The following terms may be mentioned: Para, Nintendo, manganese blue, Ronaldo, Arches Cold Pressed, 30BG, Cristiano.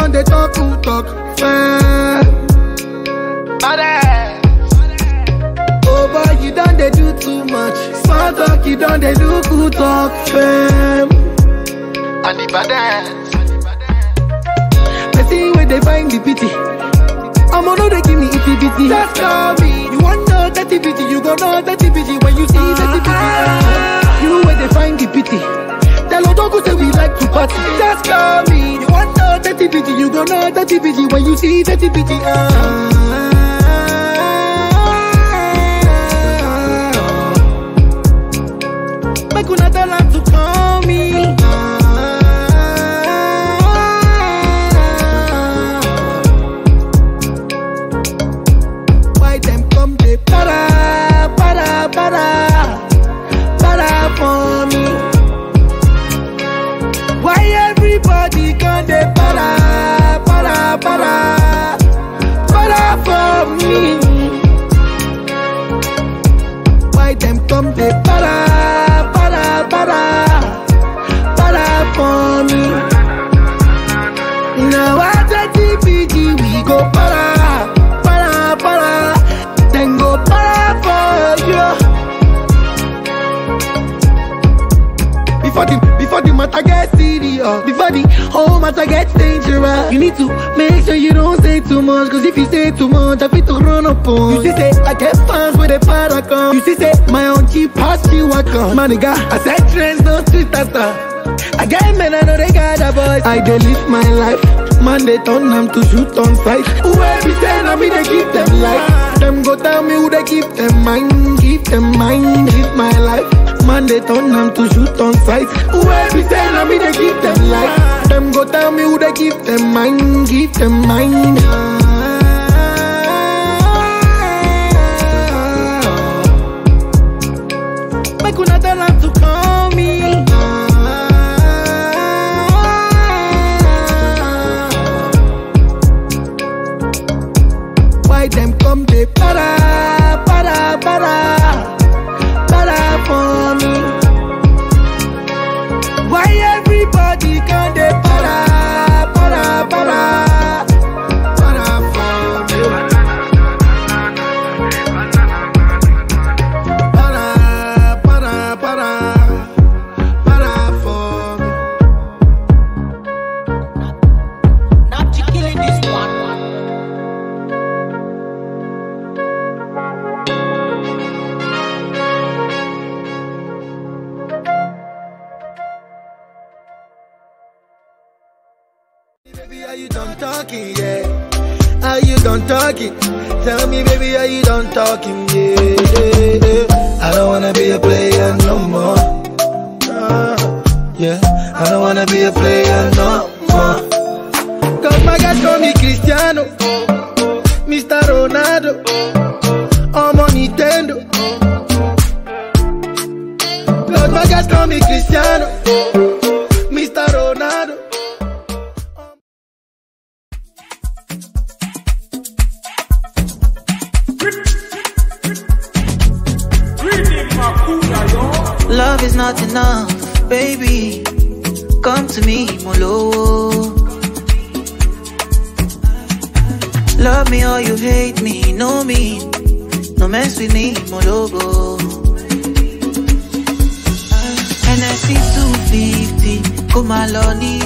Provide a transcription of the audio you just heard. on the talk who talk fair. Oh boy, you done they do too much. Small talk, you done they do good talk fair. And the badass I see where they find the pity. I'm on they give me itty bitty. That's how me. You want no 30BG, you gon' know 30BG when you see 30BG. You where they find the pity. Don't say we like to party. Just call me. You want no 30BG, you gon' know 30BG when you see 30BG. Make una tell her to call me. Why them come they para, para, para, para for me? Why everybody can they para, para, para, para for me? Why them come they para, para, para, para for me? Now at 30BG we go para, para, para, then go para for you. Before the matter gets serious, before the whole matter gets dangerous, you need to make sure you don't say too much. Cause if you say too much, I feel to run up on. You see say, I get fans where they para come. You see say, my own cheap pass you a come. My nigga, I said trends, don't treat us up. I get men, I know they got a voice. I dey live my life, man they turn them to shoot on sight. Whoever be saying I mean they keep them life. Them go tell me who they keep them mind. Keep them mind, live my life. Man, they turn them to shoot on sight. Whoever be saying I mean they give them life. Them go tell me who they give them mind. Give them mind. Make una tell them to call me. Why them come they para, para, para, para for me? Why everybody can they para, para, para, para for me? Para, para, para, para for me. Not to killing this one. Baby, are you done talking? Yeah, are you done talking? Tell me, baby, are you done talking? Yeah, I don't wanna be a player no more. Yeah, I don't wanna be a player no more. Cause my guys call me Cristiano, Mr. Ronaldo, I'm on Nintendo. Cause my guys call me Cristiano, Mr. Ronaldo. Love is not enough, baby. Come to me, Molo. Love me or you hate me, no mess with me, Molo. And I see 250, come alone.